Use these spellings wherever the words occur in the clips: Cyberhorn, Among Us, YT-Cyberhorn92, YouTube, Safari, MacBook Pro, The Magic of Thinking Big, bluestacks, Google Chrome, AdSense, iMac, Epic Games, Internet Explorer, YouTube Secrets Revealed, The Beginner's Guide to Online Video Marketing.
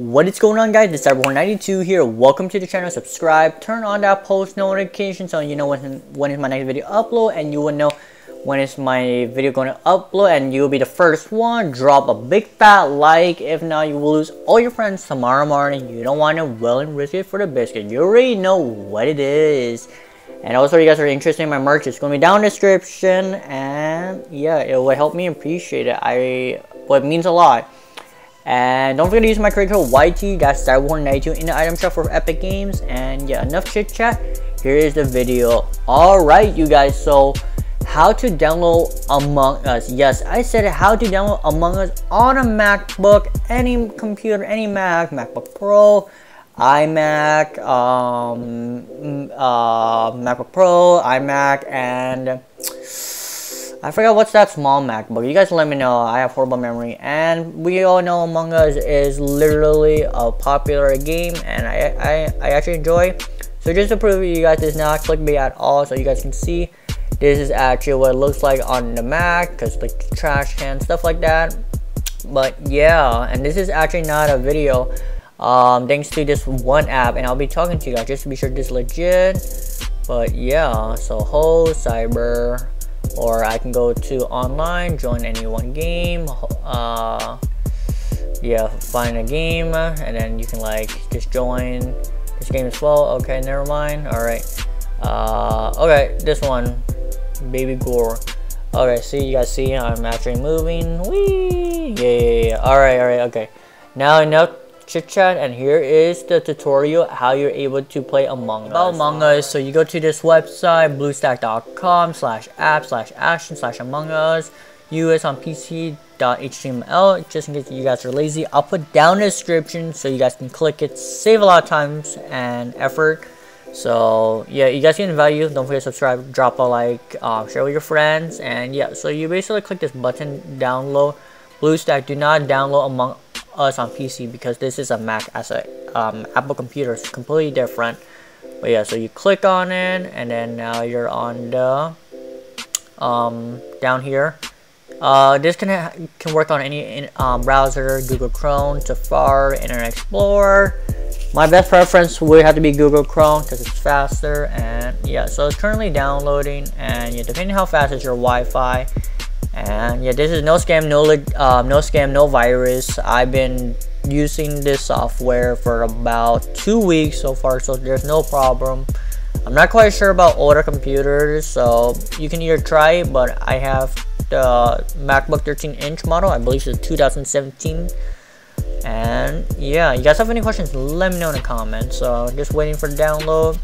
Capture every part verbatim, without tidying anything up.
What is going on, guys? It's Cyberhorn ninety-two here. Welcome to the channel. Subscribe, turn on that post notification so you know when when is my next video upload, and you will know when is my video going to upload, and you'll be the first one. Drop a big fat like. If not, you will lose all your friends tomorrow morning. You don't want to well and risk it for the biscuit. You already know what it is. And also, if you guys are interested in my merch, it's going to be down in the description, and yeah, it will help me appreciate it. I well, it means a lot. And don't forget to use my credit code Y T Cyberhorn ninety-two in the item shop for Epic Games. And yeah, enough chit chat. Here is the video. Alright, you guys. So, how to download Among Us. Yes, I said how to download Among Us on a MacBook, any computer, any Mac, MacBook Pro, iMac, um, uh, MacBook Pro, iMac, and I forgot what's that small MacBook. You guys let me know. I have horrible memory. And we all know Among Us is literally a popular game, and I, I, I actually enjoy. So just to prove you guys, this is not clickbait at all. So you guys can see, this is actually what it looks like on the Mac, because like trash can, stuff like that. But yeah, and this is actually not a video, um, thanks to this one app. And I'll be talking to you guys just to be sure this is legit. But yeah, so whole cyber... or I can go to online, join any one game, uh, yeah, find a game, and then you can like just join this game as well. Okay, never mind. All right, uh, okay, this one, baby gore. Okay, see, you guys see I'm actually moving. Whee! Yeah, yeah, yeah. All right, all right, okay. Now enough chit chat, and here is the tutorial how you're able to play Among Us. About Among Us, so you go to this website, bluestack dot com slash app slash action slash among us, us on P C dot H T M L, just in case you guys are lazy. I'll put down the description so you guys can click it, save a lot of times and effort. So yeah, you guys get value. Don't forget to subscribe, drop a like, um, share with your friends, and yeah, so you basically click this button, download Bluestack. Do not download Among Us us on P C, because this is a Mac as a um, Apple computer. It's completely different. But yeah, so you click on it, and then now you're on the um, down here. Uh, this can can work on any in, um, browser: Google Chrome, Safari, Internet Explorer. My best preference would have to be Google Chrome because it's faster. And yeah, so it's currently downloading, and yeah, depending on how fast is your Wi-Fi. And yeah, this is no scam, no um, no scam, no virus. I've been using this software for about two weeks so far, so there's no problem. I'm not quite sure about older computers, so you can either try it, but I have the MacBook thirteen inch model. I believe it's two thousand seventeen. And yeah, you guys have any questions, let me know in the comments. So just waiting for the download.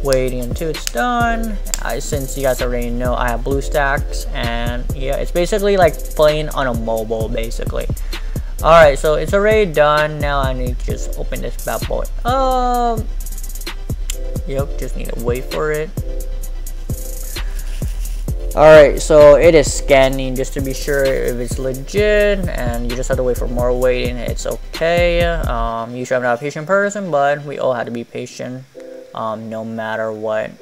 Waiting until it's done. I, since you guys already know, I have BlueStacks, and yeah, it's basically like playing on a mobile, basically. All right, so it's already done. Now I need to just open this bad boy up. Yep, just need to wait for it. All right, so it is scanning just to be sure if it's legit, and you just have to wait for more waiting. It's okay. Um, usually I'm not a patient person, but we all have to be patient. Um, no matter what.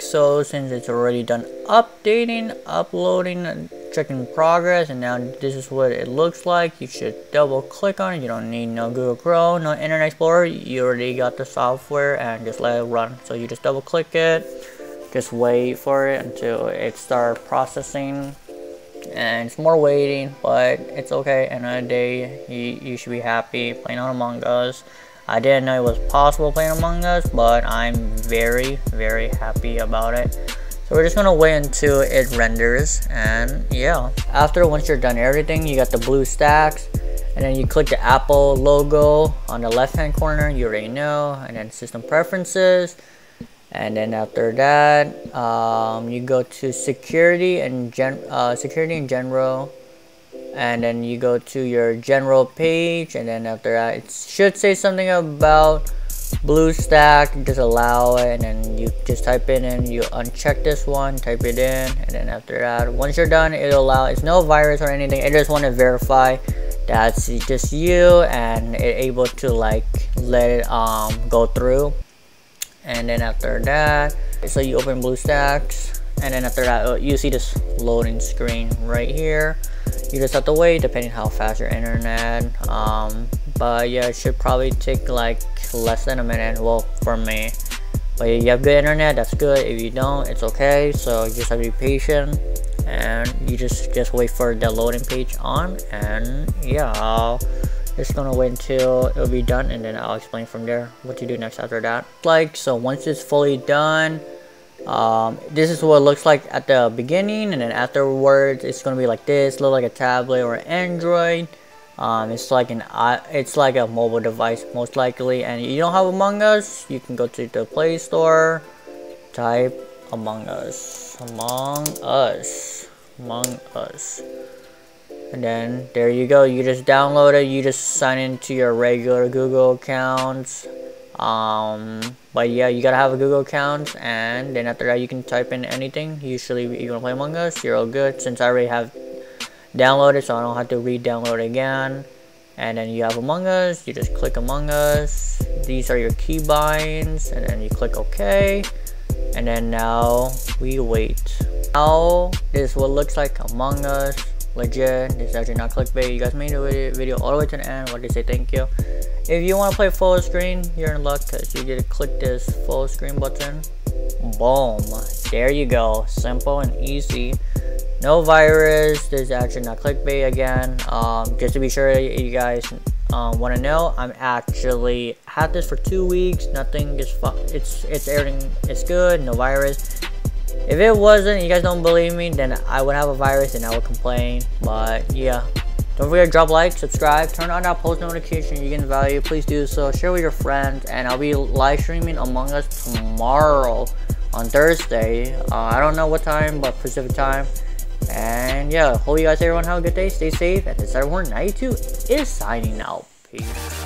So since it's already done updating, uploading, checking progress, and now this is what it looks like. You should double click on it. You don't need no Google Chrome, no Internet Explorer. You already got the software, and just let it run. So you just double click it, just wait for it until it starts processing, and it's more waiting, but it's okay. Another day, you, you should be happy playing on Among Us. I didn't know it was possible playing Among Us, but I'm very, very happy about it. So we're just gonna wait until it renders, and yeah. After, once you're done everything, you got the blue stacks, and then you click the Apple logo on the left-hand corner, you already know, and then System Preferences, and then after that, um, you go to Security and Gen- uh, Security in General. And then you go to your general page, and then after that it should say something about BlueStack. Just allow it, and then you just type it in, you uncheck this one, type it in, and then after that, once you're done, it'll allow. It's no virus or anything. I just want to verify that's just you, and it able to like let it um go through. And then after that, so you open BlueStacks, and then after that you see this loading screen right here. You just have to wait depending how fast your internet um But yeah, it should probably take like less than a minute, well, for me. But if you have good internet, that's good. If you don't, it's okay. So you just have to be patient, and you just just wait for the loading page on. And yeah, I'll just gonna wait until it'll be done, and then I'll explain from there what to do next after that. Like, so once it's fully done, um this is what it looks like at the beginning, and then afterwards it's gonna be like this, look like a tablet or Android. Um, it's like an it's like a mobile device most likely. And if you don't have Among Us, you can go to the Play Store, type Among Us, Among Us, Among Us, and then there you go. You just download it. You just sign into your regular Google accounts. Um, but yeah, you gotta have a Google account, and then after that you can type in anything. Usually, if you wanna play Among Us, you're all good. Since I already have downloaded, so I don't have to re-download again. And then you have Among Us. You just click Among Us. These are your keybinds, and then you click OK. And then now we wait. Now this is what looks like Among Us. Legit, this is actually not clickbait. You guys made the video all the way to the end. What did they say? Thank you. If you want to play full screen, you're in luck, because you get to click this full screen button. Boom, there you go. Simple and easy. No virus. This is actually not clickbait again. Um, just to be sure you guys um, want to know, I'm actually had this for two weeks. Nothing is fu it's it's everything is good. No virus. If it wasn't, you guys don't believe me, then I would have a virus and I would complain. But yeah, don't forget to drop like, subscribe, turn on that post notification. You get value. Please do so. Share with your friends, and I'll be live streaming Among Us tomorrow on Thursday. Uh, I don't know what time, but Pacific time. And yeah, hope you guys everyone have a good day, stay safe, and Epic Games ninety-two is signing out. Peace.